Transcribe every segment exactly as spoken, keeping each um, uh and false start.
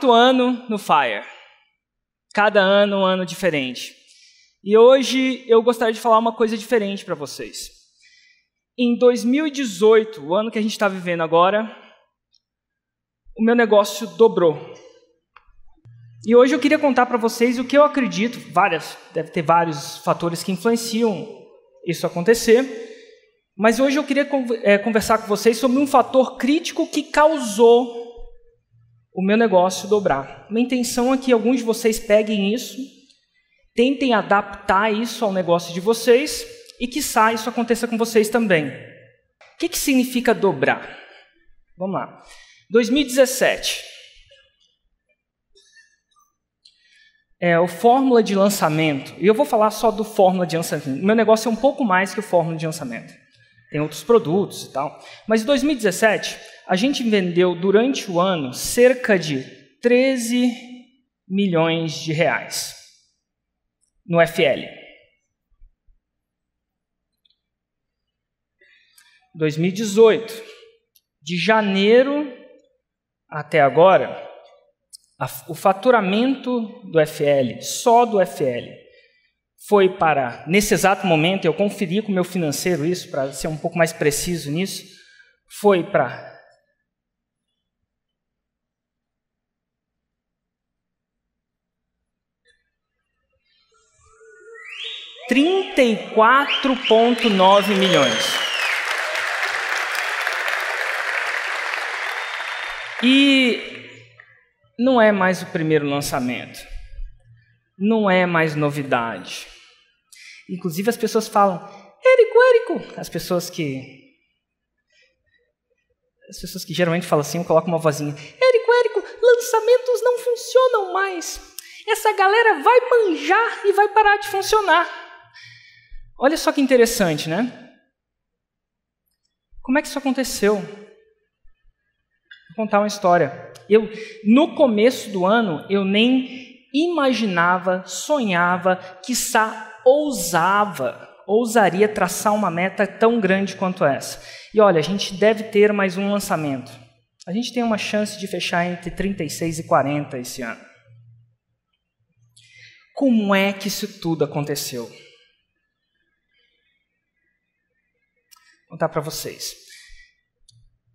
quarto ano no FIRE. Cada ano um ano diferente. E hoje eu gostaria de falar uma coisa diferente para vocês. Em dois mil e dezoito, o ano que a gente está vivendo agora, o meu negócio dobrou. E hoje eu queria contar para vocês o que eu acredito, várias, deve ter vários fatores que influenciam isso acontecer, mas hoje eu queria conversar com vocês sobre um fator crítico que causou o meu negócio dobrar. Minha intenção é que alguns de vocês peguem isso, tentem adaptar isso ao negócio de vocês e, quiçá, isso aconteça com vocês também. O que, que significa dobrar? Vamos lá. dois mil e dezessete. É, o Fórmula de Lançamento, e eu vou falar só do Fórmula de Lançamento. Meu negócio é um pouco mais que o Fórmula de Lançamento. Tem outros produtos e tal. Mas em dois mil e dezessete, a gente vendeu durante o ano cerca de treze milhões de reais no F L. dois mil e dezoito, de janeiro até agora, o faturamento do F L, só do F L, foi para, nesse exato momento, eu conferi com o meu financeiro isso, para ser um pouco mais preciso nisso, foi para trinta e quatro vírgula nove milhões. E não é mais o primeiro lançamento. Não é mais novidade. Inclusive, as pessoas falam, Érico, Érico. As pessoas que... As pessoas que geralmente falam assim, eu coloco uma vozinha. Érico, Érico, lançamentos não funcionam mais. Essa galera vai manjar e vai parar de funcionar. Olha só que interessante, né? Como é que isso aconteceu? Vou contar uma história. Eu, no começo do ano, eu nem imaginava, sonhava, quiçá ousava, ousaria traçar uma meta tão grande quanto essa. E olha, a gente deve ter mais um lançamento. A gente tem uma chance de fechar entre trinta e seis e quarenta esse ano. Como é que isso tudo aconteceu? Vou contar para vocês.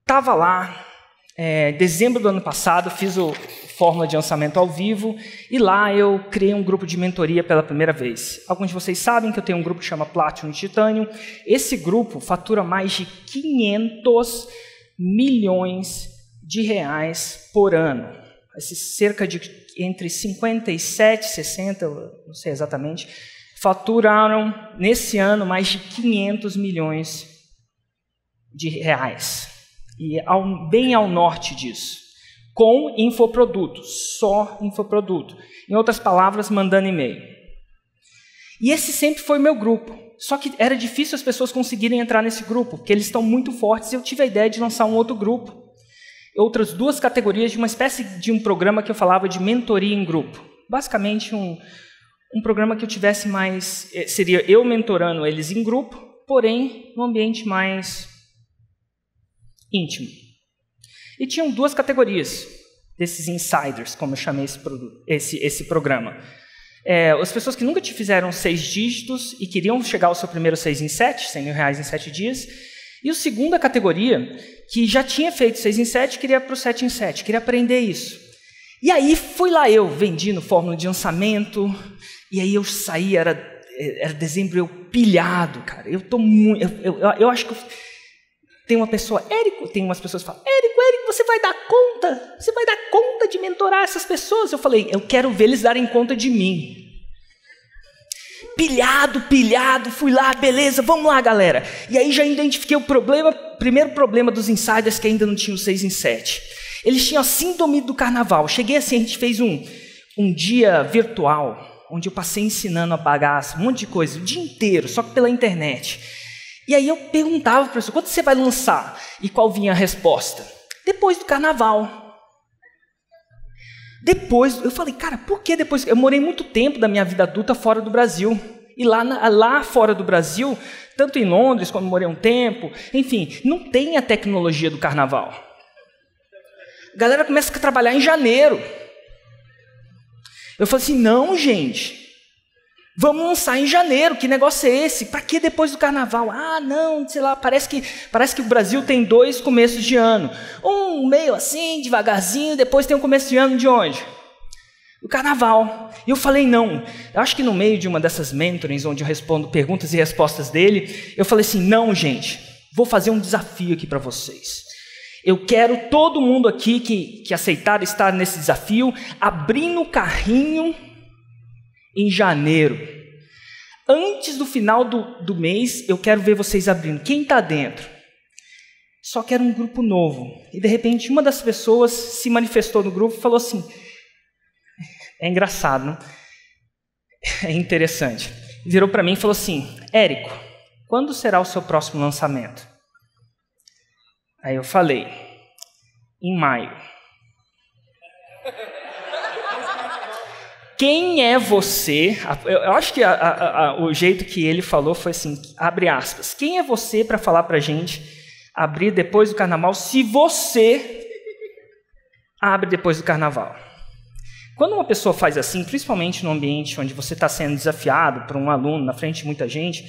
Tava lá... É, dezembro do ano passado, fiz o Fórmula de Lançamento ao vivo e lá eu criei um grupo de mentoria pela primeira vez. Alguns de vocês sabem que eu tenho um grupo que chama Platinum Titânio. Esse grupo fatura mais de quinhentos milhões de reais por ano. Esse cerca de entre cinquenta e sete e sessenta, não sei exatamente, faturaram nesse ano mais de quinhentos milhões de reais. E ao, bem ao norte disso, com infoprodutos, só infoproduto. Em outras palavras, mandando e-mail. E esse sempre foi meu grupo. Só que era difícil as pessoas conseguirem entrar nesse grupo, porque eles estão muito fortes e eu tive a ideia de lançar um outro grupo. Outras duas categorias de uma espécie de um programa que eu falava de mentoria em grupo. Basicamente um, um programa que eu tivesse mais... Seria eu mentorando eles em grupo, porém num ambiente mais... íntimo. E tinham duas categorias desses insiders, como eu chamei esse, produto, esse, esse programa. É, as pessoas que nunca te fizeram seis dígitos e queriam chegar ao seu primeiro seis em sete, cem mil reais em sete dias. E a segunda categoria, que já tinha feito seis em sete, queria para o sete em sete, queria aprender isso. E aí fui lá eu, vendi no Fórmula de Lançamento, e aí eu saí, era, era dezembro, eu pilhado, cara. Eu tô muito... Eu, eu, eu acho que... Eu, Tem uma pessoa, Érico, tem umas pessoas que falam, Érico, Érico, você vai dar conta? Você vai dar conta de mentorar essas pessoas? Eu falei, eu quero ver eles darem conta de mim. Pilhado, pilhado, fui lá, beleza, vamos lá, galera. E aí já identifiquei o problema, primeiro problema dos insiders que ainda não tinham seis em sete. Eles tinham a síndrome do carnaval. Cheguei assim, a gente fez um, um dia virtual, onde eu passei ensinando a bagaça, um monte de coisa, o dia inteiro, só que pela internet. E aí eu perguntava para a pessoa, quando você vai lançar? E qual vinha a resposta? Depois do carnaval. Depois, eu falei, cara, por que depois? Eu morei muito tempo da minha vida adulta fora do Brasil. E lá, lá fora do Brasil, tanto em Londres, como morei um tempo, enfim, não tem a tecnologia do carnaval. A galera começa a trabalhar em janeiro. Eu falei assim, não, gente. Vamos lançar em janeiro, que negócio é esse? Para que depois do carnaval? Ah, não, sei lá, parece que, parece que o Brasil tem dois começos de ano. Um meio assim, devagarzinho, depois tem um começo de ano de onde? O carnaval. E eu falei, não. Eu acho que no meio de uma dessas mentorings, onde eu respondo perguntas e respostas dele, eu falei assim, não, gente, vou fazer um desafio aqui para vocês. Eu quero todo mundo aqui que, que aceitar estar nesse desafio, abrindo o carrinho em janeiro. Antes do final do, do mês, eu quero ver vocês abrindo. Quem está dentro? Só que era um grupo novo. E, de repente, uma das pessoas se manifestou no grupo e falou assim... É engraçado, não? É interessante. Virou para mim e falou assim... Érico, quando será o seu próximo lançamento? Aí eu falei... Em maio. Quem é você? Eu acho que a, a, a, o jeito que ele falou foi assim, abre aspas. Quem é você para falar para a gente abrir depois do carnaval se você abre depois do carnaval? Quando uma pessoa faz assim, principalmente no ambiente onde você está sendo desafiado por um aluno, na frente de muita gente,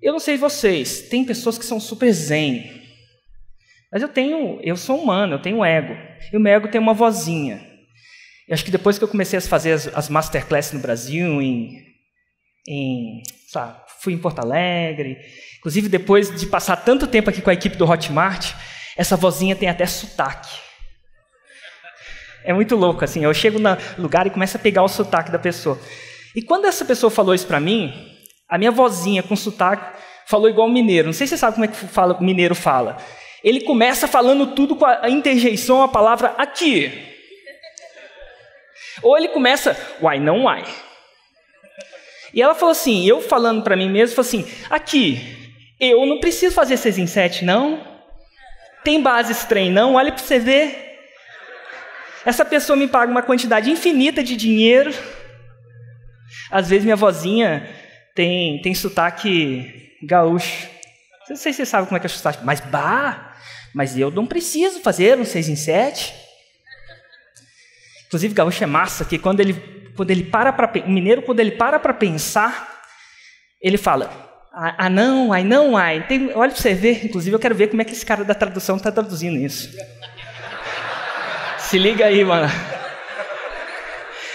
eu não sei vocês, tem pessoas que são super zen. Mas eu tenho, eu sou humano, eu tenho ego. E o meu ego tem uma vozinha. Eu acho que depois que eu comecei a fazer as, as masterclasses no Brasil, em, em, sei lá, fui em Porto Alegre, inclusive depois de passar tanto tempo aqui com a equipe do Hotmart, essa vozinha tem até sotaque. É muito louco, assim, eu chego no lugar e começo a pegar o sotaque da pessoa. E quando essa pessoa falou isso para mim, a minha vozinha com sotaque falou igual mineiro. Não sei se você sabe como é que fala, mineiro fala. Ele começa falando tudo com a interjeição, a palavra aqui. Ou ele começa, uai, não uai. E ela falou assim, eu falando para mim mesmo, falou assim, aqui, eu não preciso fazer seis em sete, não. Tem base esse trem, não. Olha para você ver. Essa pessoa me paga uma quantidade infinita de dinheiro. Às vezes minha vozinha tem, tem sotaque gaúcho. Não sei se você sabe como é que é o sotaque, mas bah, mas eu não preciso fazer um seis em sete. Inclusive, gaúcho é massa, que quando ele, quando ele para para... O mineiro, quando ele para para pensar, ele fala... Ah, não, ai, não, ai. Tem, olha para você ver. Inclusive, eu quero ver como é que esse cara da tradução está traduzindo isso. Se liga aí, mano.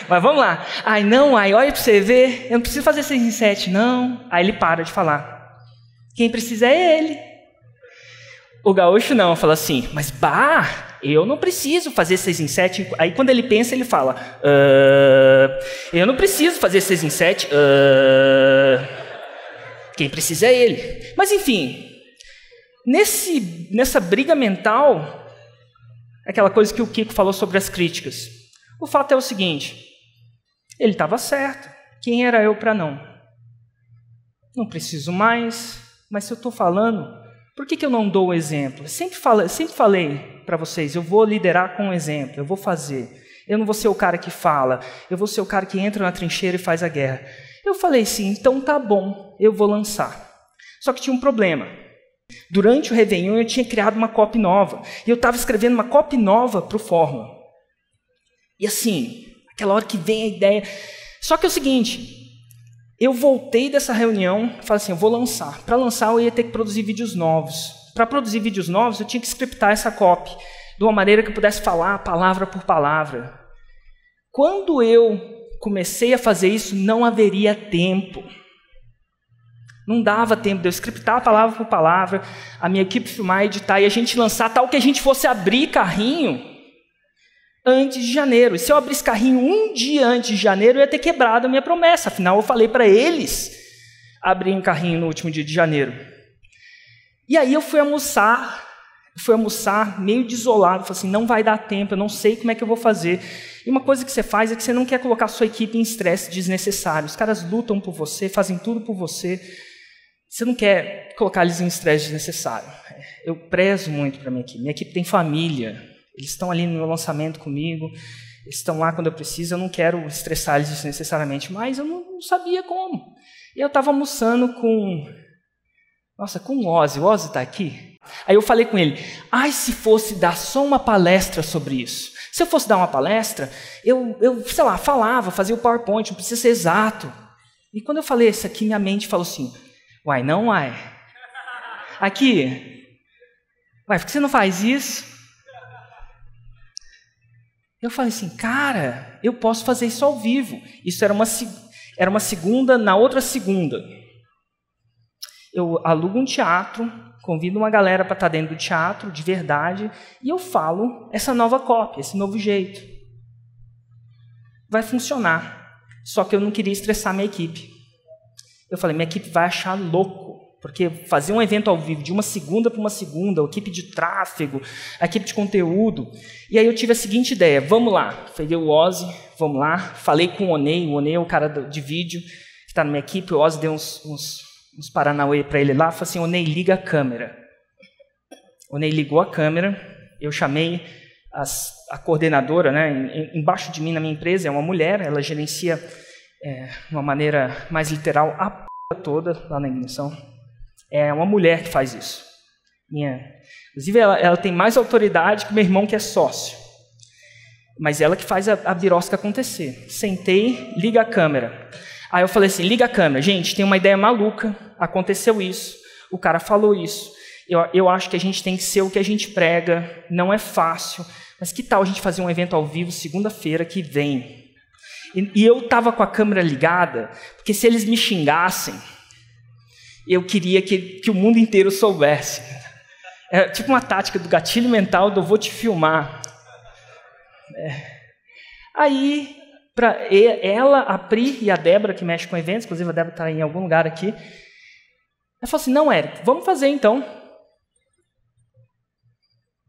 Mas vamos lá. Ai, não, ai, olha para você ver. Eu não preciso fazer seis em sete, não. Aí ele para de falar. Quem precisa é ele. O gaúcho não, fala assim... Mas, bah... Eu não preciso fazer seis em sete. Aí, quando ele pensa, ele fala... Uh, eu não preciso fazer seis em sete. Uh, quem precisa é ele. Mas, enfim, nesse, nessa briga mental, aquela coisa que o Kiko falou sobre as críticas. O fato é o seguinte, ele estava certo. Quem era eu para não? Não preciso mais. Mas se eu estou falando, por que, que eu não dou o exemplo? Eu sempre falo, sempre falei... para vocês, eu vou liderar com um exemplo, eu vou fazer, eu não vou ser o cara que fala, eu vou ser o cara que entra na trincheira e faz a guerra. Eu falei sim, então tá bom, eu vou lançar. Só que tinha um problema. Durante o Réveillon eu tinha criado uma copy nova, e eu estava escrevendo uma copy nova para o Fórmula. E assim, aquela hora que vem a ideia... Só que é o seguinte, eu voltei dessa reunião, falei assim, eu vou lançar. Para lançar eu ia ter que produzir vídeos novos. Para produzir vídeos novos, eu tinha que scriptar essa copy de uma maneira que eu pudesse falar palavra por palavra. Quando eu comecei a fazer isso, não haveria tempo. Não dava tempo de eu scriptar palavra por palavra, a minha equipe filmar, editar e a gente lançar tal que a gente fosse abrir carrinho antes de janeiro. E se eu abrisse carrinho um dia antes de janeiro, eu ia ter quebrado a minha promessa. Afinal, eu falei para eles abrirem um carrinho no último dia de janeiro. E aí eu fui almoçar, fui almoçar meio desolado, falei assim, não vai dar tempo, eu não sei como é que eu vou fazer. E uma coisa que você faz é que você não quer colocar a sua equipe em estresse desnecessário. Os caras lutam por você, fazem tudo por você. Você não quer colocar eles em estresse desnecessário. Eu prezo muito para minha equipe. Minha equipe tem família. Eles estão ali no meu lançamento comigo, eles estão lá quando eu preciso, eu não quero estressar eles desnecessariamente, mas eu não sabia como. E eu estava almoçando com... Nossa, com o Ozzy, o Ozzy está aqui? Aí eu falei com ele, ai, se fosse dar só uma palestra sobre isso. Se eu fosse dar uma palestra, eu, eu sei lá, falava, fazia o PowerPoint, não precisa ser exato. E quando eu falei isso aqui, minha mente falou assim, uai, não, uai. Aqui, uai, por que você não faz isso? Eu falei assim, cara, eu posso fazer isso ao vivo. Isso era uma, era uma segunda, na outra segunda. Eu alugo um teatro, convido uma galera para estar dentro do teatro, de verdade, e eu falo essa nova cópia, esse novo jeito. Vai funcionar. Só que eu não queria estressar minha equipe. Eu falei, minha equipe vai achar louco, porque fazer um evento ao vivo de uma segunda para uma segunda, a equipe de tráfego, a equipe de conteúdo. E aí eu tive a seguinte ideia, vamos lá. Falei, o Ozzy, vamos lá. Falei com o Onei, o Onei é o cara de vídeo que está na minha equipe, o Ozzy deu uns... uns uns paranauê para ele lá, falou assim, Onei, liga a câmera. Onei ligou a câmera, eu chamei as, a coordenadora, né, em, embaixo de mim na minha empresa, é uma mulher, ela gerencia de é, uma maneira mais literal a p*** toda lá na ignição. É uma mulher que faz isso. Minha, inclusive, ela, ela tem mais autoridade que meu irmão, que é sócio. Mas ela que faz a, a birosca acontecer. Sentei, liga a câmera. Aí eu falei assim, liga a câmera. Gente, tem uma ideia maluca, aconteceu isso, o cara falou isso. Eu, eu acho que a gente tem que ser o que a gente prega, não é fácil, mas que tal a gente fazer um evento ao vivo segunda-feira que vem? E, e eu estava com a câmera ligada, porque se eles me xingassem, eu queria que, que o mundo inteiro soubesse. É tipo uma tática do gatilho mental, do vou te filmar. É. Aí... Pra ela, a Pri e a Débora, que mexe com eventos, inclusive a Débora está em algum lugar aqui. Ela falou assim, não, Érico, vamos fazer então.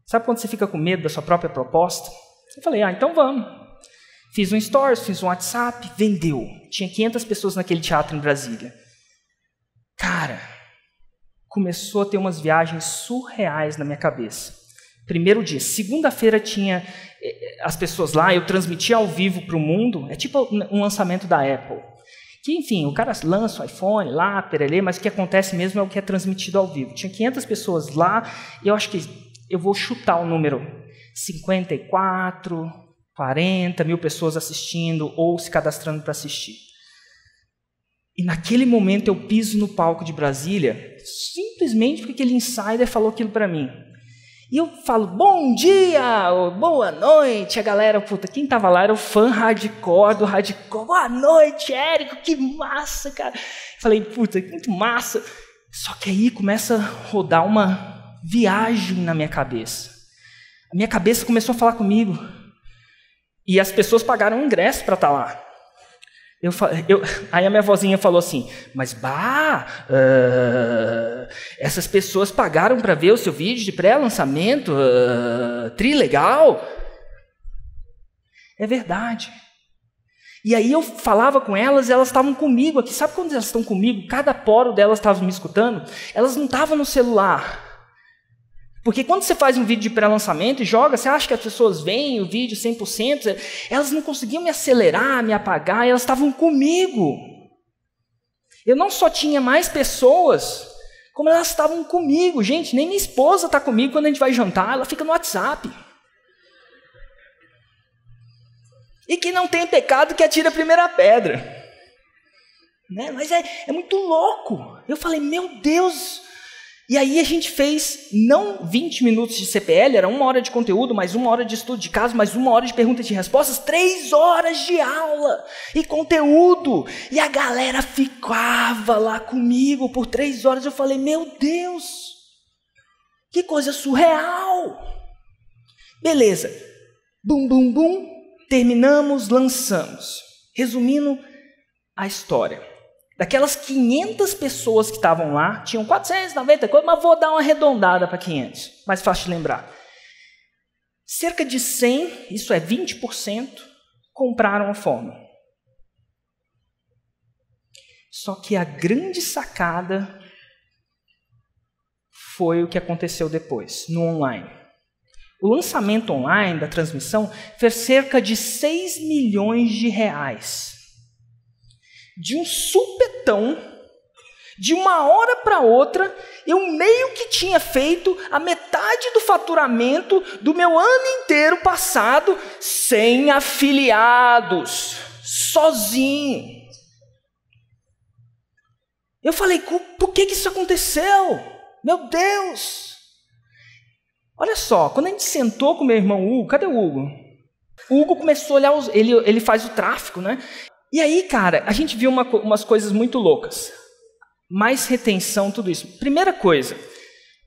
Sabe quando você fica com medo da sua própria proposta? Eu falei, ah, então vamos. Fiz um stories, fiz um WhatsApp, vendeu. Tinha quinhentas pessoas naquele teatro em Brasília. Cara, começou a ter umas viagens surreais na minha cabeça. Primeiro dia, segunda-feira tinha as pessoas lá, eu transmitia ao vivo para o mundo, é tipo um lançamento da Apple. Que, enfim, o cara lança o iPhone lá, perelê, mas o que acontece mesmo é o que é transmitido ao vivo. Tinha quinhentas pessoas lá, e eu acho que eu vou chutar o número, cinquenta e quatro, quarenta mil pessoas assistindo ou se cadastrando para assistir. E naquele momento eu piso no palco de Brasília, simplesmente porque aquele insider falou aquilo para mim. E eu falo, bom dia, boa noite, a galera, puta, quem tava lá era o fã hardcore do hardcore, boa noite, Érico, que massa, cara. Falei, puta, muito massa. Só que aí começa a rodar uma viagem na minha cabeça. A minha cabeça começou a falar comigo. E as pessoas pagaram um ingresso para estar lá. Eu, eu, aí a minha vozinha falou assim, mas bah, uh, essas pessoas pagaram para ver o seu vídeo de pré-lançamento, uh, tri legal. É verdade. E aí eu falava com elas, elas estavam comigo aqui. Sabe quando elas estão comigo? Cada poro delas estava me escutando. Elas não estavam no celular. Porque quando você faz um vídeo de pré-lançamento e joga, você acha que as pessoas veem o vídeo cem por cento, elas não conseguiam me acelerar, me apagar, elas estavam comigo. Eu não só tinha mais pessoas, como elas estavam comigo. Gente, nem minha esposa está comigo quando a gente vai jantar, ela fica no WhatsApp. E que não tem pecado que atira a primeira pedra. Né? Mas é, é muito louco. Eu falei, meu Deus... E aí a gente fez, não vinte minutos de C P L, era uma hora de conteúdo, mais uma hora de estudo de caso, mais uma hora de perguntas e respostas, três horas de aula e conteúdo. E a galera ficava lá comigo por três horas. Eu falei, meu Deus, que coisa surreal. Beleza, bum, bum, bum, terminamos, lançamos. Resumindo a história. Daquelas quinhentas pessoas que estavam lá, tinham quatrocentos e noventa e quatro, mas vou dar uma arredondada para quinhentos, mais fácil de lembrar. Cerca de cem, isso é vinte por cento, compraram a fórmula. Só que a grande sacada foi o que aconteceu depois, no online. O lançamento online da transmissão fez cerca de seis milhões de reais. De um supetão De uma hora para outra, eu meio que tinha feito a metade do faturamento do meu ano inteiro passado sem afiliados, sozinho. Eu falei, por que que isso aconteceu? Meu Deus! Olha só, quando a gente sentou com o meu irmão Hugo, cadê o Hugo? O Hugo começou a olhar, os, ele, ele faz o tráfico, né? E aí, cara, a gente viu uma, umas coisas muito loucas. Mais retenção, tudo isso. Primeira coisa,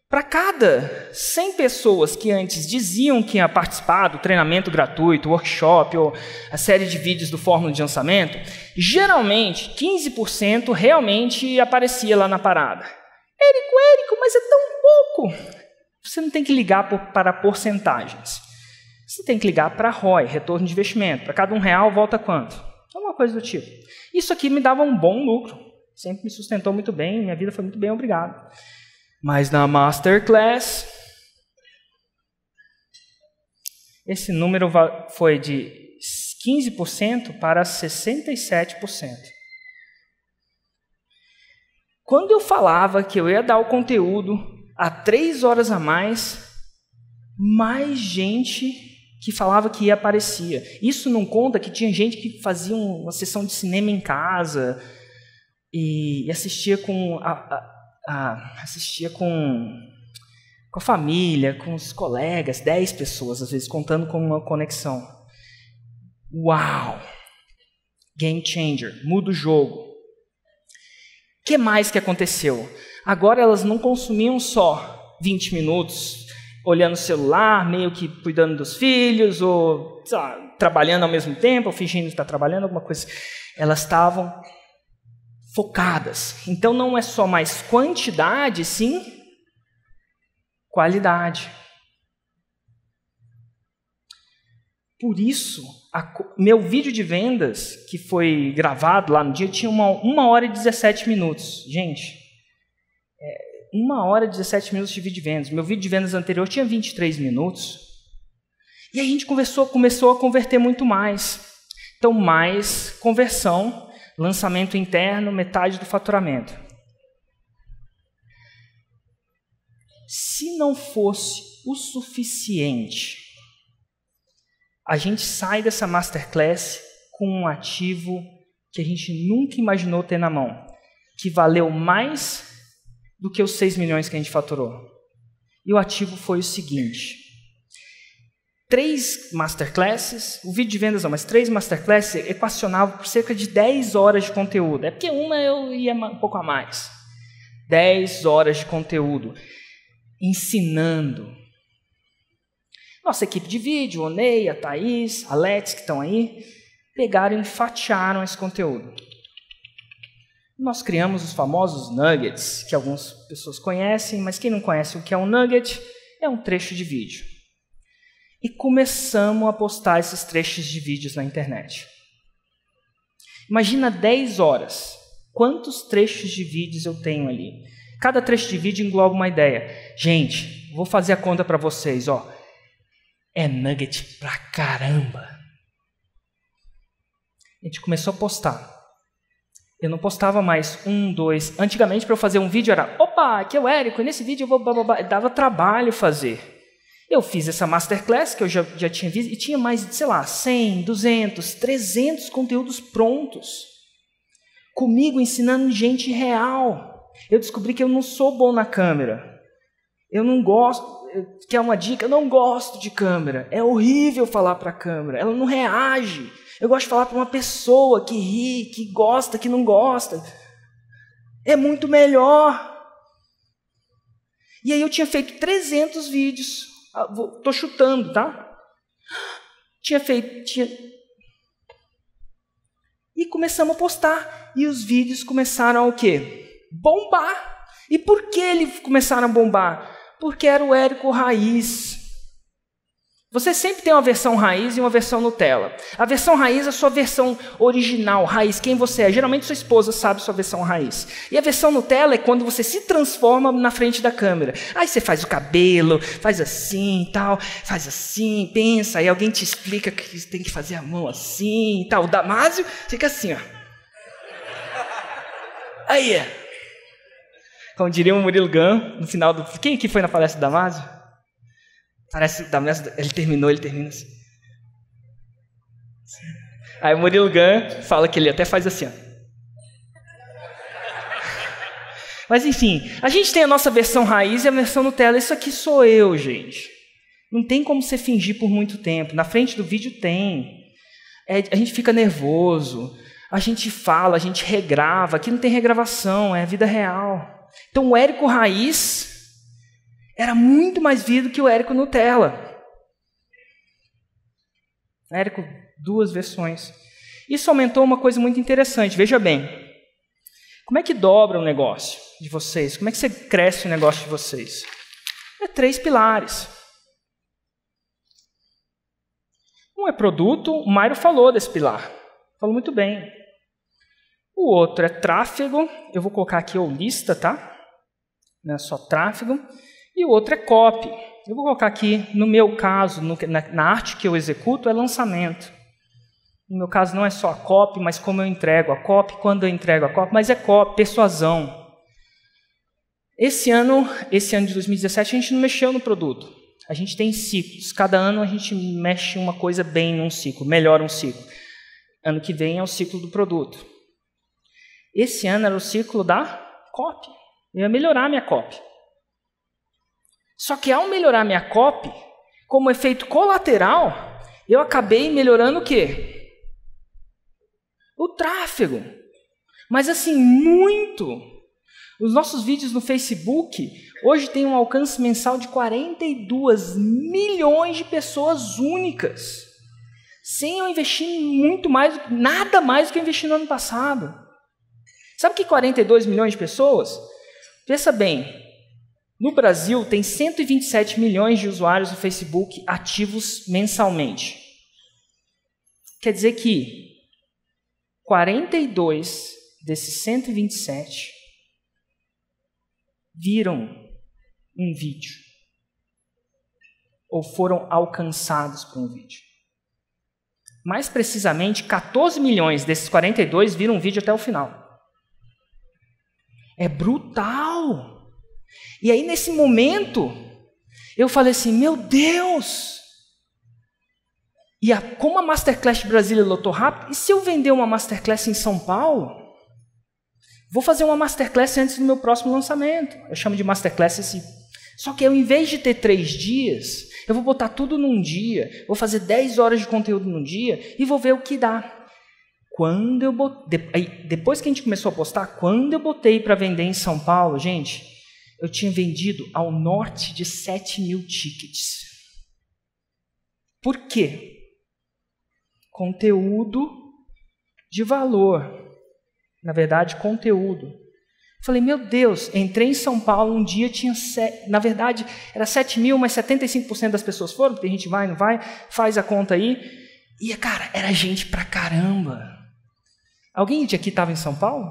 para cada cem pessoas que antes diziam que ia participar do treinamento gratuito, workshop ou a série de vídeos do Fórmula de Lançamento, geralmente quinze por cento realmente aparecia lá na parada. Érico, Érico, mas é tão pouco. Você não tem que ligar por, para porcentagens. Você tem que ligar para R O I, retorno de investimento. Para cada um real, volta quanto? Alguma coisa do tipo. Isso aqui me dava um bom lucro. Sempre me sustentou muito bem, minha vida foi muito bem, obrigado. Mas na Masterclass, esse número foi de quinze por cento para sessenta e sete por cento. Quando eu falava que eu ia dar o conteúdo a três horas a mais, mais gente que falava que ia aparecia. Isso não conta que tinha gente que fazia uma sessão de cinema em casa, e assistia com a, a, a, assistia com, com a família, com os colegas, dez pessoas, às vezes, contando com uma conexão. Uau! Game changer, muda o jogo. O que mais que aconteceu? Agora elas não consumiam só vinte minutos, olhando o celular, meio que cuidando dos filhos, ou sei lá, trabalhando ao mesmo tempo, ou fingindo estar trabalhando, alguma coisa. Elas estavam focadas. Então, não é só mais quantidade, sim qualidade. Por isso, a, meu vídeo de vendas, que foi gravado lá no dia, tinha uma, uma hora e dezessete minutos. Gente, é, uma hora e dezessete minutos de vídeo de vendas. Meu vídeo de vendas anterior tinha vinte e três minutos. E a gente conversou, começou a converter muito mais. Então, mais conversão. Lançamento interno, metade do faturamento. Se não fosse o suficiente, a gente sai dessa Masterclass com um ativo que a gente nunca imaginou ter na mão, que valeu mais do que os seis milhões que a gente faturou. E o ativo foi o seguinte: Três masterclasses, o vídeo de vendas não, mas três masterclasses equacionavam por cerca de dez horas de conteúdo. É porque uma eu ia um pouco a mais. dez horas de conteúdo, ensinando. Nossa equipe de vídeo, Onei, a Thaís, Alex, que estão aí, pegaram e fatiaram esse conteúdo. Nós criamos os famosos nuggets, que algumas pessoas conhecem, mas quem não conhece o que é um nugget, é um trecho de vídeo. E começamos a postar esses trechos de vídeos na internet. Imagina dez horas. Quantos trechos de vídeos eu tenho ali? Cada trecho de vídeo engloba uma ideia. Gente, vou fazer a conta para vocês, ó. É nugget pra caramba. A gente começou a postar. Eu não postava mais um, dois. Antigamente, para eu fazer um vídeo era, opa, aqui é o Érico, e nesse vídeo eu vou blá, blá, blá. Dava trabalho fazer. Eu fiz essa Masterclass, que eu já, já tinha visto, e tinha mais de, sei lá, cem, duzentos, trezentos conteúdos prontos. Comigo, ensinando gente real. Eu descobri que eu não sou bom na câmera. Eu não gosto, quer uma dica? Eu não gosto de câmera. É horrível falar para a câmera, ela não reage. Eu gosto de falar para uma pessoa que ri, que gosta, que não gosta. É muito melhor. E aí eu tinha feito trezentos vídeos. Estou chutando, tá? Tinha feito... Tinha... E começamos a postar. E os vídeos começaram a o quê? Bombar. E por que eles começaram a bombar? Porque era o Érico raiz. Você sempre tem uma versão raiz e uma versão Nutella. A versão raiz é a sua versão original, raiz, quem você é. Geralmente sua esposa sabe sua versão raiz. E a versão Nutella é quando você se transforma na frente da câmera. Aí você faz o cabelo, faz assim e tal, faz assim, pensa, aí alguém te explica que tem que fazer a mão assim e tal. O Damásio fica assim, ó. Aí, Como diria o Murilo Gan, no final do... Quem aqui foi na palestra do Damásio? Parece que o Damásio, ele terminou, ele termina assim. Aí o Murilo Gan fala que ele até faz assim, ó. Mas, enfim, a gente tem a nossa versão raiz e a versão Nutella. Isso aqui sou eu, gente. Não tem como você fingir por muito tempo. Na frente do vídeo tem. É, a gente fica nervoso. A gente fala, a gente regrava. Aqui não tem regravação, é vida real. Então, o Érico raiz era muito mais vivo que o Érico Nutella. Érico, duas versões. Isso aumentou uma coisa muito interessante. Veja bem. Como é que dobra o negócio de vocês? Como é que você cresce o negócio de vocês? É três pilares. Um é produto, o Mairo falou desse pilar. Falou muito bem. O outro é tráfego. Eu vou colocar aqui o lista, tá? Não é só tráfego. E o outro é copy. Eu vou colocar aqui, no meu caso, no, na, na arte que eu executo, é lançamento. No meu caso, não é só a copy, mas como eu entrego a copy, quando eu entrego a copy, mas é copy, persuasão. Esse ano, esse ano de dois mil e dezessete, a gente não mexeu no produto. A gente tem ciclos. Cada ano a gente mexe uma coisa bem num ciclo, melhora um ciclo. Ano que vem é o ciclo do produto. Esse ano era o ciclo da copy. Eu ia melhorar a minha copy. Só que ao melhorar a minha copy, como efeito colateral, eu acabei melhorando o quê? O tráfego, mas assim, muito. Os nossos vídeos no Facebook hoje têm um alcance mensal de quarenta e dois milhões de pessoas únicas, sem eu investir muito mais, nada mais do que eu investi no ano passado. Sabe o que quarenta e dois milhões de pessoas? Pensa bem, no Brasil tem cento e vinte e sete milhões de usuários no Facebook ativos mensalmente. Quer dizer que quarenta e dois desses cento e vinte e sete viram um vídeo ou foram alcançados por um vídeo. Mais precisamente, quatorze milhões desses quarenta e dois viram um vídeo até o final. É brutal! E aí, nesse momento, eu falei assim, meu Deus! E a, como a Masterclass Brasília lotou rápido, e se eu vender uma Masterclass em São Paulo, vou fazer uma Masterclass antes do meu próximo lançamento. Eu chamo de Masterclass esse. Só que ao invés de ter três dias, eu vou botar tudo num dia, vou fazer dez horas de conteúdo num dia e vou ver o que dá. Quando eu botei, depois que a gente começou a postar, quando eu botei para vender em São Paulo, gente, eu tinha vendido ao norte de sete mil tickets. Por quê? Conteúdo de valor. Na verdade, conteúdo. Falei, meu Deus, entrei em São Paulo, um dia tinha... Set... Na verdade, era sete mil, mas setenta e cinco por cento das pessoas foram, porque a gente vai, não vai, faz a conta aí. E, cara, era gente pra caramba. Alguém de aqui estava em São Paulo?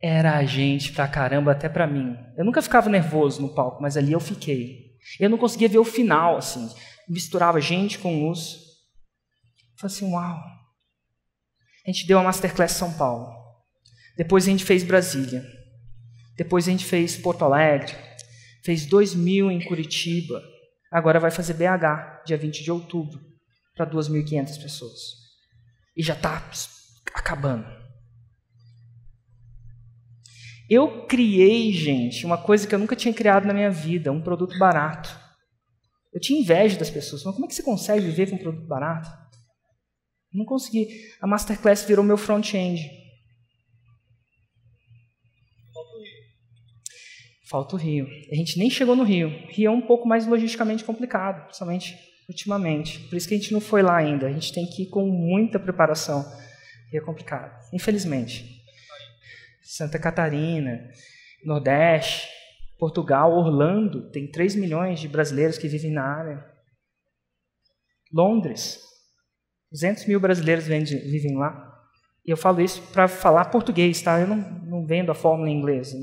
Era gente pra caramba, até pra mim. Eu nunca ficava nervoso no palco, mas ali eu fiquei. Eu não conseguia ver o final, assim. Misturava gente com luz. Falei assim, uau. A gente deu a Masterclass São Paulo. Depois a gente fez Brasília. Depois a gente fez Porto Alegre. Fez dois mil em Curitiba. Agora vai fazer B H, dia vinte de outubro, para duas mil e quinhentas pessoas. E já está acabando. Eu criei, gente, uma coisa que eu nunca tinha criado na minha vida, um produto barato. Eu tinha inveja das pessoas. Mas como é que você consegue viver com um produto barato? Não consegui. A Masterclass virou meu front-end. Falta o Rio. A gente nem chegou no Rio. O Rio é um pouco mais logisticamente complicado, principalmente ultimamente. Por isso que a gente não foi lá ainda. A gente tem que ir com muita preparação. E é complicado, infelizmente. Santa Catarina, Nordeste, Portugal, Orlando. Tem três milhões de brasileiros que vivem na área. Londres. duzentos mil brasileiros vivem lá. E eu falo isso para falar português, tá? Eu não, não vendo a fórmula em inglês. Eu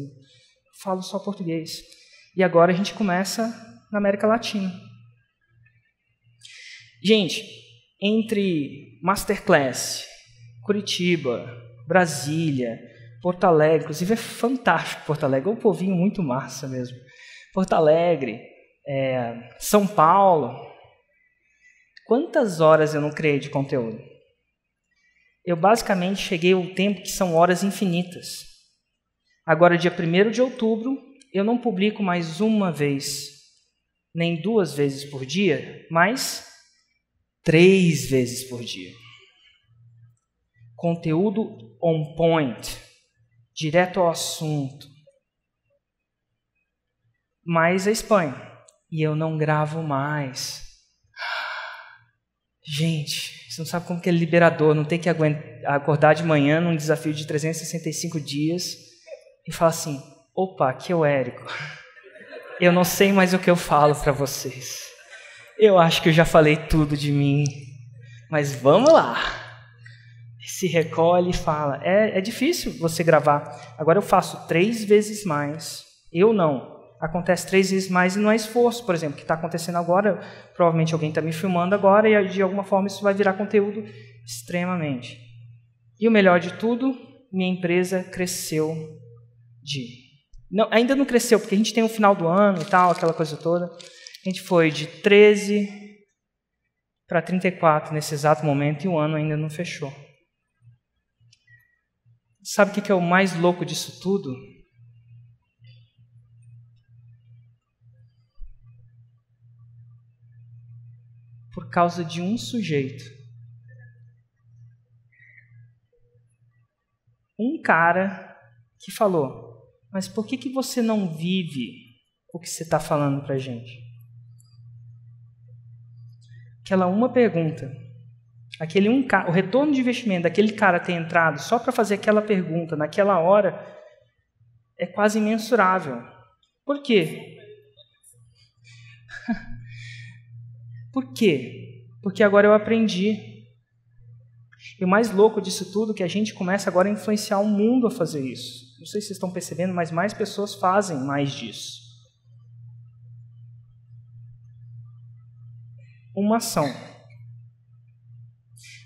falo só português. E agora a gente começa na América Latina. Gente, entre Masterclass, Curitiba, Brasília, Porto Alegre, inclusive é fantástico Porto Alegre, é um povinho muito massa mesmo. Porto Alegre, é, São Paulo. Quantas horas eu não criei de conteúdo? Eu basicamente cheguei ao tempo que são horas infinitas. Agora, dia primeiro de outubro, eu não publico mais uma vez, nem duas vezes por dia, mas três vezes por dia. Conteúdo on point, direto ao assunto. Mas a Espanha. E eu não gravo mais. Gente, você não sabe como que é liberador, não tem que acordar de manhã num desafio de trezentos e sessenta e cinco dias e falar assim, opa, aqui é o Érico. Eu não sei mais o que eu falo para vocês. Eu acho que eu já falei tudo de mim, mas vamos lá. Se recolhe e fala. É, é difícil você gravar. Agora eu faço três vezes mais. Eu não. Acontece três vezes mais e não é esforço, por exemplo, que está acontecendo agora, provavelmente alguém está me filmando agora e de alguma forma isso vai virar conteúdo extremamente. E o melhor de tudo, minha empresa cresceu de... Não, ainda não cresceu, porque a gente tem o final do ano e tal, aquela coisa toda. A gente foi de treze para trinta e quatro nesse exato momento e o ano ainda não fechou. Sabe o que é o mais louco disso tudo? Por causa de um sujeito. Um cara que falou, mas por que que você não vive o que você está falando pra gente? Aquela uma pergunta, aquele um o retorno de investimento daquele cara ter entrado só para fazer aquela pergunta naquela hora é quase imensurável. Por quê? Por quê? Porque agora eu aprendi. E o mais louco disso tudo é que a gente começa agora a influenciar o mundo a fazer isso. Não sei se vocês estão percebendo, mas mais pessoas fazem mais disso. Uma ação.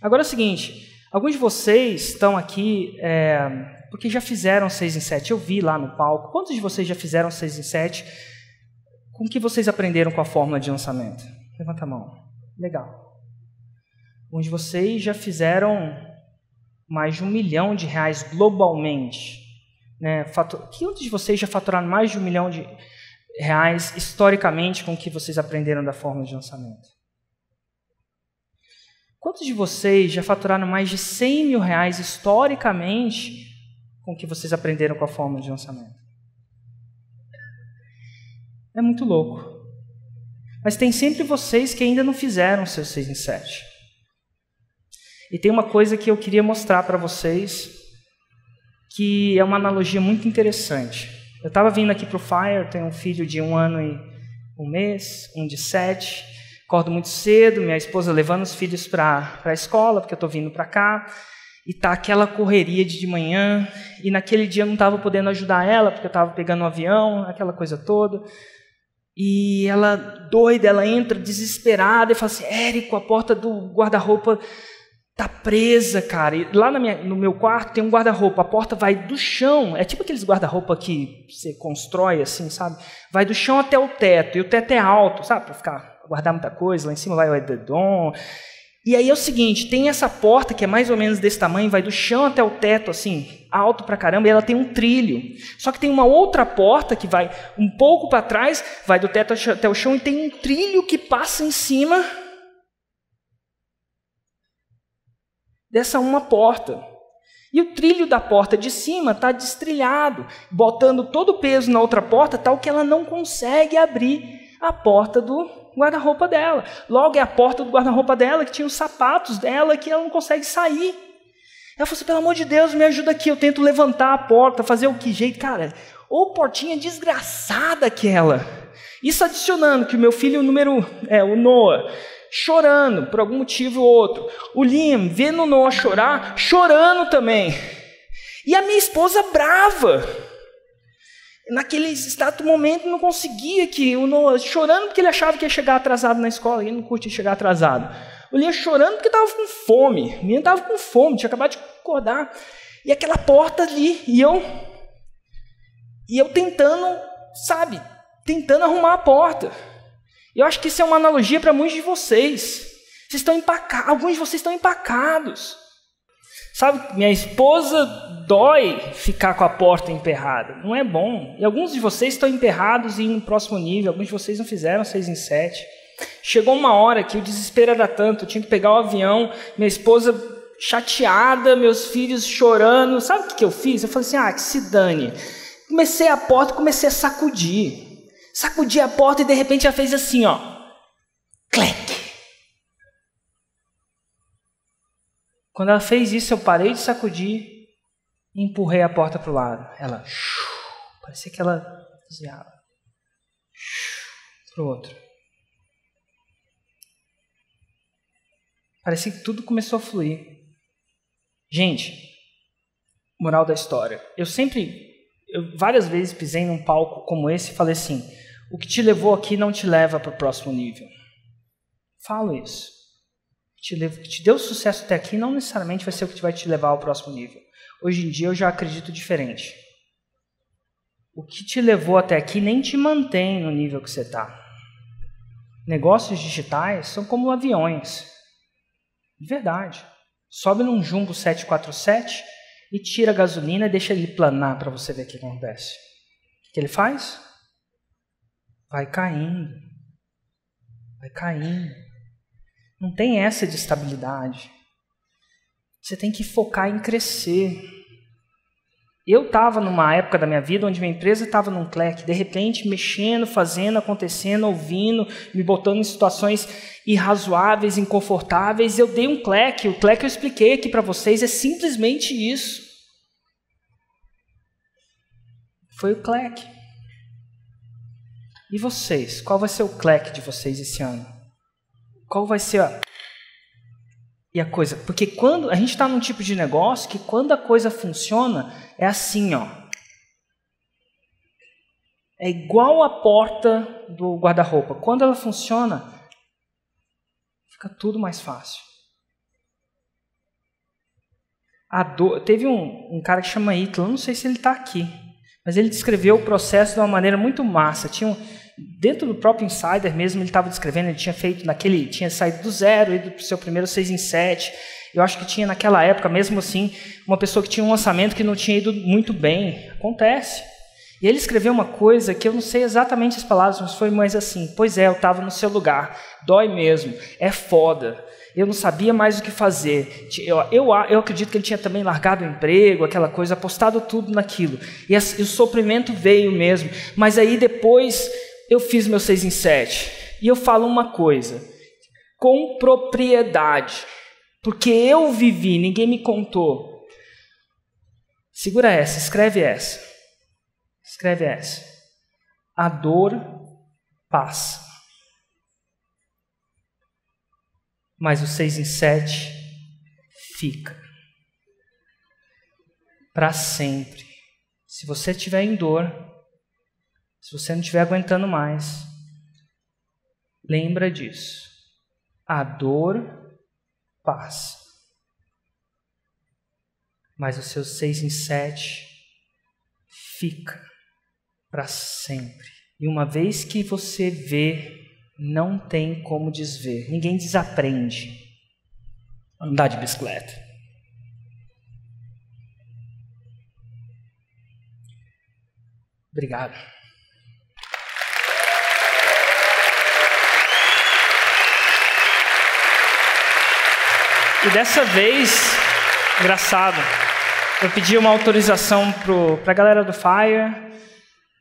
Agora é o seguinte, alguns de vocês estão aqui é, porque já fizeram seis em sete. Eu vi lá no palco. Quantos de vocês já fizeram seis em sete? Com o que vocês aprenderam com a fórmula de lançamento? Levanta a mão. Legal. Alguns de vocês já fizeram mais de um milhão de reais globalmente. Né? Fator... Quantos de vocês já faturaram mais de um milhão de reais historicamente com o que vocês aprenderam da fórmula de lançamento? Quantos de vocês já faturaram mais de cem mil reais historicamente com o que vocês aprenderam com a fórmula de lançamento? É muito louco. Mas tem sempre vocês que ainda não fizeram seus seis em sete. E tem uma coisa que eu queria mostrar para vocês, que é uma analogia muito interessante. Eu estava vindo aqui para o FIRE, tenho um filho de um ano e um mês, um de sete. Acordo muito cedo, minha esposa levando os filhos para a escola, porque eu estou vindo para cá. E tá aquela correria de, de manhã. E naquele dia eu não estava podendo ajudar ela, porque eu estava pegando um avião, aquela coisa toda. E ela, doida, ela entra desesperada e fala assim, Érico, a porta do guarda-roupa tá presa, cara. E lá na minha, no meu quarto tem um guarda-roupa, a porta vai do chão, é tipo aqueles guarda-roupa que você constrói assim, sabe? Vai do chão até o teto, e o teto é alto, sabe? Para ficar, guardar muita coisa, lá em cima vai o edredom. E aí é o seguinte, tem essa porta que é mais ou menos desse tamanho, vai do chão até o teto, assim, alto pra caramba, e ela tem um trilho. Só que tem uma outra porta que vai um pouco para trás, vai do teto até o chão, e tem um trilho que passa em cima dessa uma porta. E o trilho da porta de cima está destrilhado, botando todo o peso na outra porta, tal que ela não consegue abrir a porta do guarda-roupa dela. Logo, é a porta do guarda-roupa dela, que tinha os sapatos dela, que ela não consegue sair. Ela falou assim, pelo amor de Deus, me ajuda aqui, eu tento levantar a porta, fazer o que jeito, cara, ou portinha desgraçada aquela. Isso adicionando que o meu filho, o número, é, o Noah, chorando, por algum motivo ou outro. O Liam, vendo o Noah chorar, chorando também. E a minha esposa brava. Naquele exato momento, não conseguia que o Noah, chorando porque ele achava que ia chegar atrasado na escola, ele não curtia chegar atrasado. O Liam chorando porque estava com fome, o menino estava com fome, tinha acabado de acordar. E aquela porta ali, e eu... E eu tentando, sabe, tentando arrumar a porta. Eu acho que isso é uma analogia para muitos de vocês. Vocês estão empacados, alguns de vocês estão empacados. Sabe, minha esposa dói ficar com a porta emperrada. Não é bom. E alguns de vocês estão emperrados e no próximo nível. Alguns de vocês não fizeram seis em sete. Chegou uma hora que o desespero era tanto. Eu tinha que pegar o avião, minha esposa chateada, meus filhos chorando. Sabe o que eu fiz? Eu falei assim, ah, que se dane. Comecei a porta, comecei a sacudir. Sacudi a porta e de repente ela fez assim, ó. Clec. Quando ela fez isso, eu parei de sacudir e empurrei a porta para o lado. Ela, shoo, parecia que ela desviava. Para o outro. Parecia que tudo começou a fluir. Gente, moral da história. Eu sempre, eu várias vezes pisei num palco como esse e falei assim, o que te levou aqui não te leva para o próximo nível. Falo isso. O que te deu sucesso até aqui não necessariamente vai ser o que vai te levar ao próximo nível. Hoje em dia eu já acredito diferente. O que te levou até aqui nem te mantém no nível que você está. Negócios digitais são como aviões. De verdade. Sobe num Jumbo sete quatro sete e tira a gasolina e deixa ele planar para você ver o que acontece. O que ele faz? Vai caindo. Vai caindo. Não tem essa de estabilidade. Você tem que focar em crescer. Eu estava numa época da minha vida onde minha empresa estava num cleque, de repente mexendo, fazendo, acontecendo, ouvindo, me botando em situações irrazoáveis, inconfortáveis. Eu dei um cleque. O cleque eu expliquei aqui para vocês é simplesmente isso. Foi o cleque. E vocês? Qual vai ser o cleque de vocês esse ano? Qual vai ser a... E a coisa? Porque quando a gente está num tipo de negócio que quando a coisa funciona, é assim, ó. É igual a porta do guarda-roupa. Quando ela funciona, fica tudo mais fácil. A dor... Teve um, um cara que chama Ethan, não sei se ele está aqui, mas ele descreveu o processo de uma maneira muito massa. Tinha um... Dentro do próprio Insider mesmo, ele estava descrevendo, ele tinha feito naquele, tinha saído do zero, ido para o seu primeiro seis em sete. Eu acho que tinha naquela época, mesmo assim, uma pessoa que tinha um lançamento que não tinha ido muito bem. Acontece. E ele escreveu uma coisa que eu não sei exatamente as palavras, mas foi mais assim. Pois é, eu estava no seu lugar. Dói mesmo. É foda. Eu não sabia mais o que fazer. Eu, eu, eu acredito que ele tinha também largado o emprego, aquela coisa, apostado tudo naquilo. E, a, e o sofrimento veio mesmo. Mas aí depois... Eu fiz meu seis em sete e eu falo uma coisa, com propriedade, porque eu vivi, ninguém me contou. Segura essa, escreve essa, escreve essa. A dor passa, mas o seis em sete fica para sempre. Se você estiver em dor, se você não estiver aguentando mais, lembra disso. A dor passa. Mas o seu seis em sete fica para sempre. E uma vez que você vê, não tem como desver. Ninguém desaprende a andar de bicicleta. Obrigado. E dessa vez, engraçado, eu pedi uma autorização para a galera do FIRE,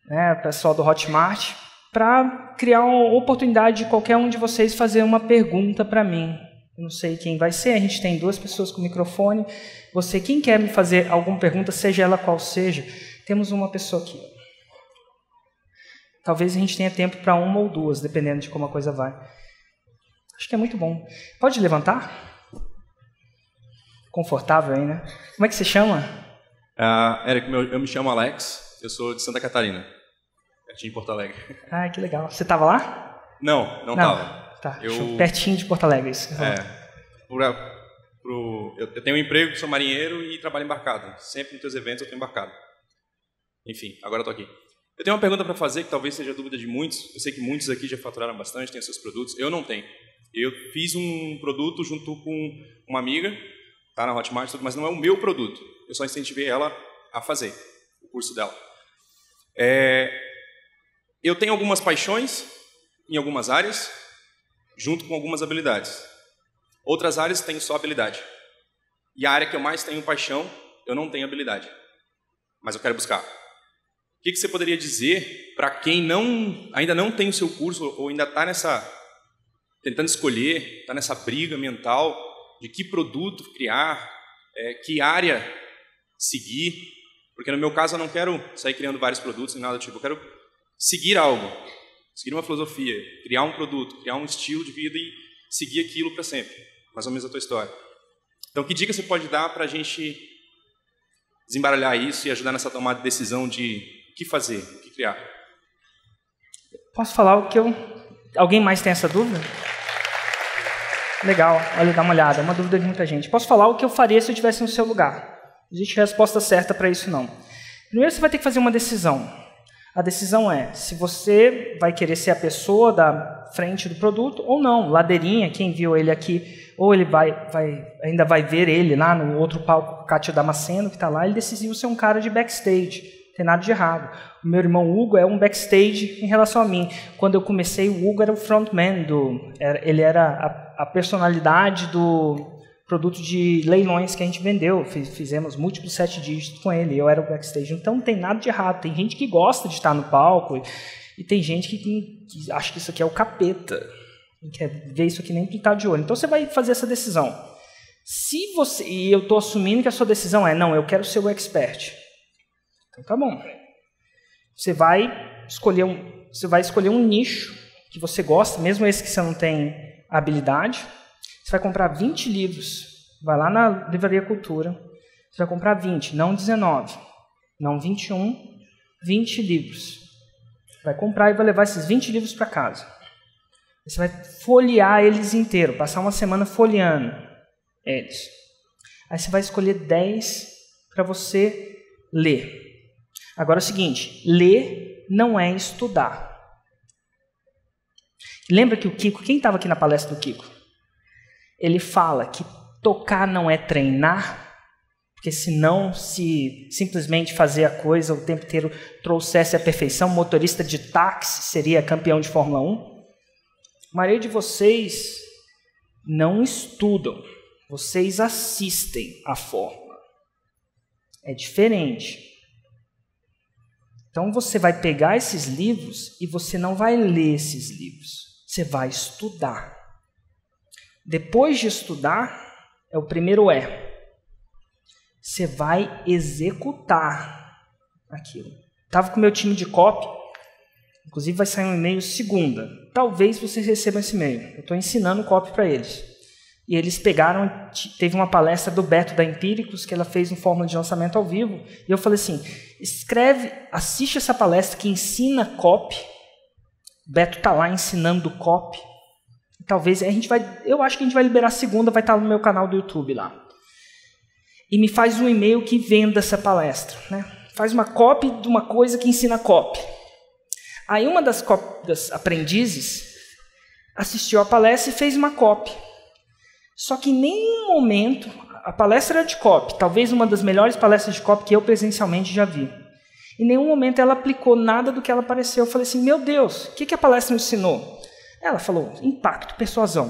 né, o pessoal do Hotmart, para criar uma oportunidade de qualquer um de vocês fazer uma pergunta para mim. Eu não sei quem vai ser, a gente tem duas pessoas com microfone. Você, quem quer me fazer alguma pergunta, seja ela qual seja, temos uma pessoa aqui. Talvez a gente tenha tempo para uma ou duas, dependendo de como a coisa vai. Acho que é muito bom. Pode levantar? Confortável aí, né? Como é que você chama? Uh, Érico, eu, eu me chamo Alex, eu sou de Santa Catarina, pertinho de Porto Alegre. Ah, que legal. Você estava lá? Não, não estava. Tá, eu... pertinho de Porto Alegre. Isso. É, por, pro... Eu, eu tenho um emprego, sou marinheiro e trabalho embarcado. Sempre nos teus eventos eu estou embarcado. Enfim, agora estou aqui. Eu tenho uma pergunta para fazer que talvez seja dúvida de muitos. Eu sei que muitos aqui já faturaram bastante, têm os seus produtos. Eu não tenho. Eu fiz um produto junto com uma amiga, tá, na Hotmart, mas não é o meu produto. Eu só incentivei ela a fazer o curso dela. É, eu tenho algumas paixões em algumas áreas, junto com algumas habilidades. Outras áreas tenho só habilidade. E a área que eu mais tenho paixão, eu não tenho habilidade. Mas eu quero buscar. O que, que você poderia dizer para quem não, ainda não tem o seu curso ou ainda está nessa... tentando escolher, está nessa briga mental de que produto criar, é, que área seguir, porque no meu caso eu não quero sair criando vários produtos nem nada do tipo, eu quero seguir algo, seguir uma filosofia, criar um produto, criar um estilo de vida e seguir aquilo para sempre, mais ou menos a tua história. Então, que dica você pode dar para a gente desembaralhar isso e ajudar nessa tomada de decisão de o que fazer, o que criar? Posso falar o que eu... Alguém mais tem essa dúvida? Legal, olha, dá uma olhada, é uma dúvida de muita gente. Posso falar o que eu faria se eu estivesse no seu lugar? Não existe resposta certa para isso, não. Primeiro você vai ter que fazer uma decisão. A decisão é se você vai querer ser a pessoa da frente do produto ou não. Ladeirinha, quem viu ele aqui, ou ele vai, vai, ainda vai ver ele lá no outro palco, o Cátio Damasceno, que está lá, ele decidiu ser um cara de backstage. Tem nada de errado. O meu irmão Hugo é um backstage em relação a mim. Quando eu comecei, o Hugo era o frontman, do, era, ele era a, a personalidade do produto de leilões que a gente vendeu. Fiz, fizemos múltiplos sete dígitos com ele, eu era o backstage. Então, não tem nada de errado. Tem gente que gosta de estar no palco e, e tem gente que, que, que acha que isso aqui é o capeta. E quer ver isso aqui nem pintar de olho. Então, você vai fazer essa decisão. Se você, e eu estou assumindo que a sua decisão é, não, eu quero ser o expert. Tá bom. Você vai escolher um, você vai escolher um nicho que você gosta, mesmo esse que você não tem habilidade. Você vai comprar vinte livros. Vai lá na Livraria Cultura. Você vai comprar vinte, não dezenove, não vinte e um, vinte livros. Vai comprar e vai levar esses vinte livros para casa. Você vai folhear eles inteiro, passar uma semana folheando eles. Aí você vai escolher dez para você ler. Agora é o seguinte, ler não é estudar. Lembra que o Kiko, quem estava aqui na palestra do Kiko? Ele fala que tocar não é treinar, porque senão se simplesmente fazer a coisa o tempo inteiro trouxesse a perfeição, motorista de táxi seria campeão de Fórmula um. A maioria de vocês não estudam, vocês assistem a Fórmula. É diferente. Então, você vai pegar esses livros e você não vai ler esses livros. Você vai estudar. Depois de estudar, é o primeiro é. Você vai executar aquilo. Estava com o meu time de copy. Inclusive, vai sair um e-mail segunda. Talvez vocês recebam esse e-mail. Eu estou ensinando copy para eles. E eles pegaram... Teve uma palestra do Beto, da Empiricus, que ela fez em Fórmula de Lançamento ao vivo. E eu falei assim, escreve, assiste essa palestra que ensina copy. O Beto está lá ensinando copy. Talvez a gente vai... Eu acho que a gente vai liberar a segunda, vai estar tá no meu canal do YouTube lá. E me faz um e-mail que venda essa palestra. Né? Faz uma copy de uma coisa que ensina copy. Aí uma das, cop, das aprendizes assistiu a palestra e fez uma copy. Só que em nenhum momento, a palestra era de copy, talvez uma das melhores palestras de copy que eu presencialmente já vi. Em nenhum momento ela aplicou nada do que ela apareceu. Eu falei assim, meu Deus, o que, que a palestra me ensinou? Ela falou, impacto, persuasão,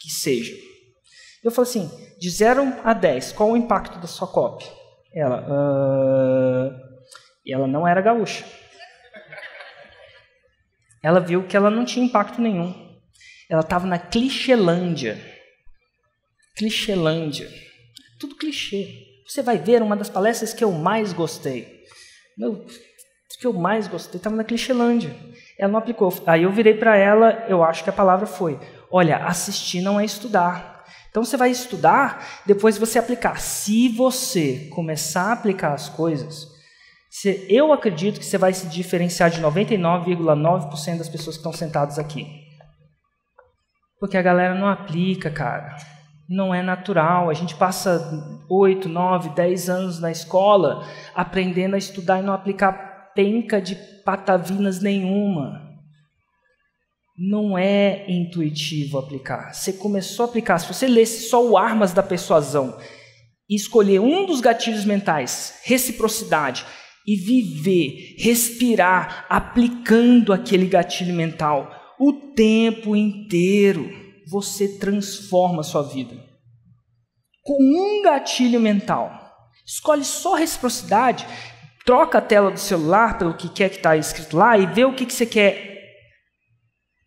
que seja. Eu falei assim, de zero a dez, qual o impacto da sua copy? Ela, uh... e ela não era gaúcha. Ela viu que ela não tinha impacto nenhum. Ela estava na Clichêlândia. Clichêlândia. Tudo clichê. Você vai ver uma das palestras que eu mais gostei. Meu, que eu mais gostei estava na Clichêlândia. Ela não aplicou. Aí eu virei para ela, eu acho que a palavra foi, olha, assistir não é estudar. Então você vai estudar, depois você aplicar. Se você começar a aplicar as coisas, você, eu acredito que você vai se diferenciar de noventa e nove vírgula nove por cento das pessoas que estão sentadas aqui. Porque a galera não aplica, cara. não é natural. A gente passa oito, nove, dez anos na escola aprendendo a estudar e não aplicar penca de patavinas nenhuma. Não é intuitivo aplicar. Você começou a aplicar. Se você lesse só o Armas da Persuasão e escolher um dos gatilhos mentais, reciprocidade, e viver, respirar, aplicando aquele gatilho mental o tempo inteiro, você transforma a sua vida. Com um gatilho mental. Escolhe só reciprocidade, troca a tela do celular pelo que quer que está escrito lá e vê o que, que você quer.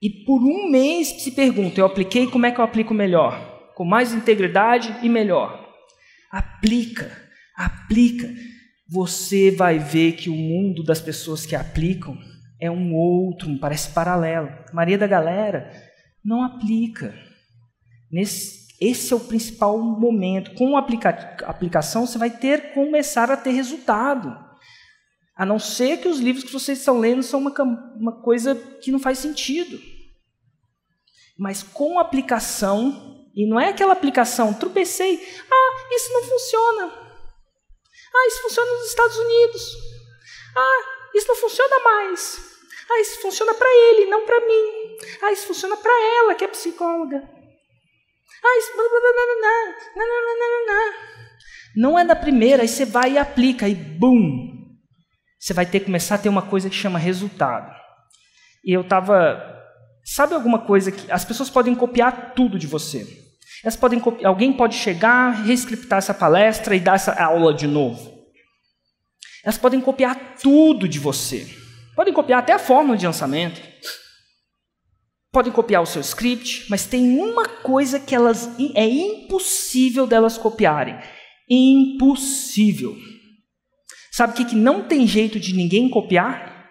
E por um mês se pergunta, eu apliquei, como é que eu aplico melhor? Com mais integridade e melhor. Aplica, aplica. Você vai ver que o mundo das pessoas que aplicam é um outro, parece paralelo. A maioria da galera não aplica. Nesse, esse é o principal momento. Com a aplica- aplicação, você vai ter começar a ter resultado. A não ser que os livros que vocês estão lendo são uma, uma coisa que não faz sentido. Mas com aplicação, e não é aquela aplicação, tropecei, ah, isso não funciona. Ah, isso funciona nos Estados Unidos. Ah, isso não funciona mais. Ah, isso funciona para ele, não para mim. Ah, isso funciona para ela, que é psicóloga. Ah, isso... Não é da primeira, aí você vai e aplica, e bum! Você vai ter que começar a ter uma coisa que chama resultado. E eu estava... Sabe alguma coisa que... As pessoas podem copiar tudo de você. Elas podem copi... Alguém pode chegar, reescriptar essa palestra e dar essa aula de novo. Elas podem copiar tudo de você. Podem copiar até a fórmula de lançamento. Podem copiar o seu script. Mas tem uma coisa que elas... é impossível delas copiarem. Impossível. Sabe o que, que não tem jeito de ninguém copiar?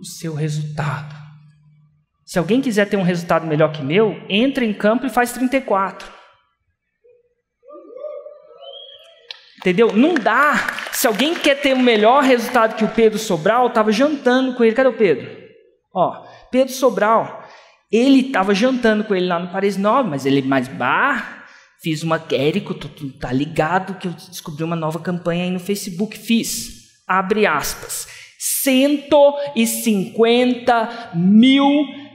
O seu resultado. Se alguém quiser ter um resultado melhor que meu, entra em campo e faz trinta e quatro. Entendeu? Não dá. Se alguém quer ter um melhor resultado que o Pedro Sobral, estava jantando com ele. Cadê o Pedro? Ó, Pedro Sobral, ele estava jantando com ele lá no Paris Nove, mas ele mais bar... Fiz uma... Érico, tu, tu tá ligado que eu descobri uma nova campanha aí no Facebook. Fiz, abre aspas, cento e cinquenta mil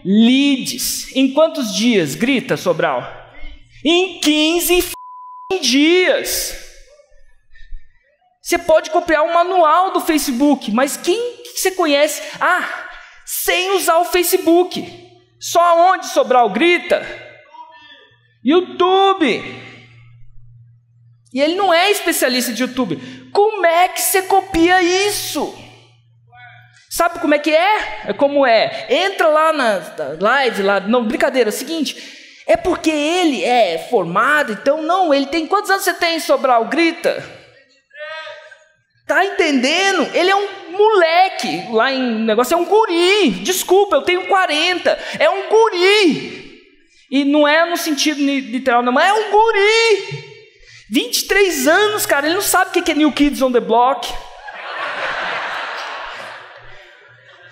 leads. Em quantos dias? Grita, Sobral. Em quinze dias. Você pode copiar o manual do Facebook, mas quem que você conhece? Ah, sem usar o Facebook. Só onde, Sobral? Grita. YouTube. E ele não é especialista de YouTube. Como é que você copia isso? Sabe como é que é? É como é. Entra lá na live, lá. Não, brincadeira, é o seguinte, é porque ele é formado, então não, ele tem... Quantos anos você tem, Sobral? Grita. Tá entendendo? Ele é um moleque, lá em negócio, é um guri. Desculpa, eu tenho quarenta. É um guri. E não é no sentido literal, não, mas é um guri. vinte e três anos, cara, ele não sabe o que é New Kids on the Block.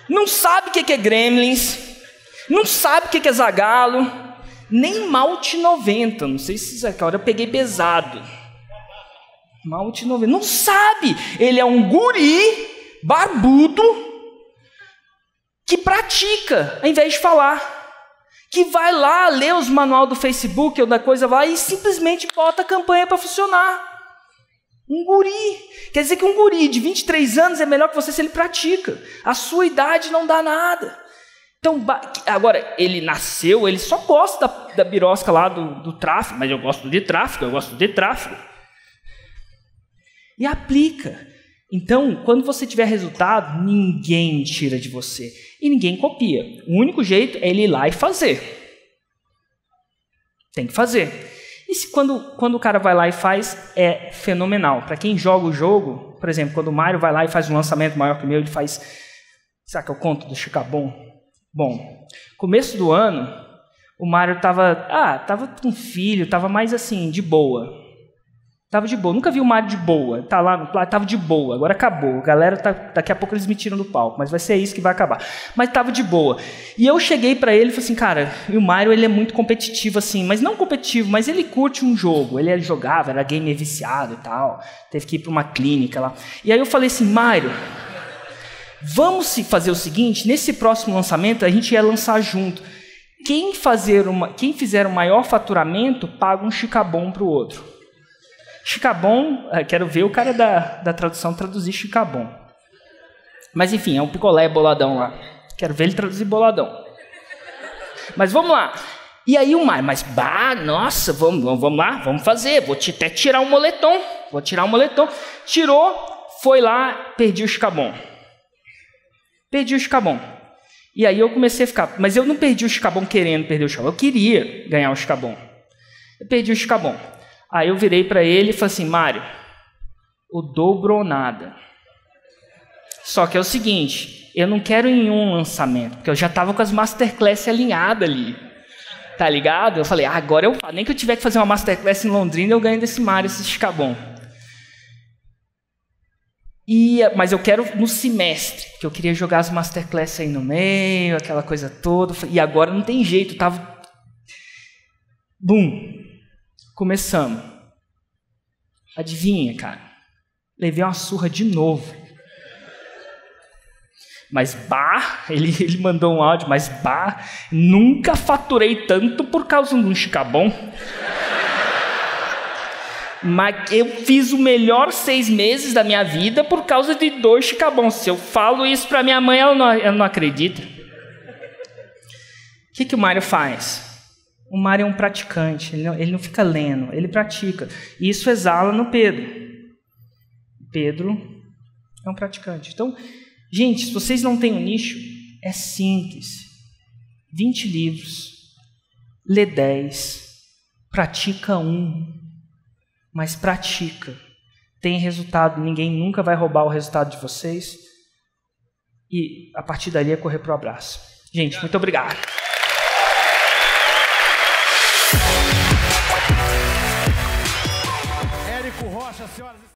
Não sabe o que é Gremlins. Não sabe o que é Zagalo. Nem Malte noventa, não sei se é, cara, eu peguei pesado. Malte noventa, não sabe. Ele é um guri, barbudo, que pratica, ao invés de falar. Que vai lá, lê os manual do Facebook ou da coisa lá e simplesmente bota a campanha para funcionar. Um guri. Quer dizer que um guri de vinte e três anos é melhor que você se ele pratica. A sua idade não dá nada. Então, agora, ele nasceu, ele só gosta da, da birosca lá do, do tráfego, mas eu gosto de tráfego, eu gosto de tráfego. E aplica. Então, quando você tiver resultado, ninguém tira de você. E ninguém copia. O único jeito é ele ir lá e fazer. Tem que fazer. E se quando, quando o cara vai lá e faz, é fenomenal. Para quem joga o jogo, por exemplo, quando o Mario vai lá e faz um lançamento maior que o meu, ele faz... Será que eu conto do Chicabon? Bom, começo do ano, o Mario estava... Ah, estava com um filho, estava mais assim, de boa. Tava de boa. Nunca vi o Mario de boa. Tá lá no Platinum, tava de boa. Agora acabou. A galera, tá, daqui a pouco eles me tiram do palco. Mas vai ser isso que vai acabar. Mas tava de boa. E eu cheguei pra ele e falei assim, cara, e o Mario, ele é muito competitivo, assim. Mas não competitivo, mas ele curte um jogo. Ele jogava, era gamer viciado e tal. Teve que ir pra uma clínica lá. E aí eu falei assim, Mario, vamos fazer o seguinte, nesse próximo lançamento a gente ia lançar junto. Quem, fazer uma, quem fizer o maior faturamento paga um chicabom pro outro. Chicabon, quero ver o cara da, da tradução traduzir chicabon. Mas enfim, é um picolé boladão lá. Quero ver ele traduzir boladão. Mas vamos lá. E aí o Maio, mas bah, nossa, vamos, vamos lá, vamos fazer. Vou te, até tirar um moletom. Vou tirar um moletom. Tirou, foi lá, perdi o chicabon. Perdi o chicabon. E aí eu comecei a ficar... Mas eu não perdi o chicabon querendo perder o chicabon. Eu queria ganhar o chicabon. Eu perdi o chicabon. Aí eu virei para ele e falei assim, Mário, o dobro ou nada. Só que é o seguinte, eu não quero nenhum lançamento, porque eu já estava com as masterclass alinhadas ali, tá ligado? Eu falei, ah, agora eu nem que eu tiver que fazer uma masterclass em Londrina, eu ganho desse Mário, esse chicabon. E, mas eu quero no semestre, que eu queria jogar as masterclass aí no meio, aquela coisa toda, e agora não tem jeito, eu tava... Bum! Começamos. Adivinha, cara? Levei uma surra de novo. Mas, bah, ele, ele mandou um áudio, mas, bah, nunca faturei tanto por causa de um chicabon. Mas eu fiz o melhor seis meses da minha vida por causa de dois chicabons. Se eu falo isso pra minha mãe, ela não, ela não acredita. O que, que o Mário faz? O Mário é um praticante, ele não, ele não fica lendo, ele pratica. E isso exala no Pedro. Pedro é um praticante. Então, gente, se vocês não têm um nicho, é simples. vinte livros, lê dez, pratica um, mas pratica. Tem resultado, ninguém nunca vai roubar o resultado de vocês. E a partir dali é correr pro abraço. Gente, muito obrigado. Érico Rocha, senhoras e senhores.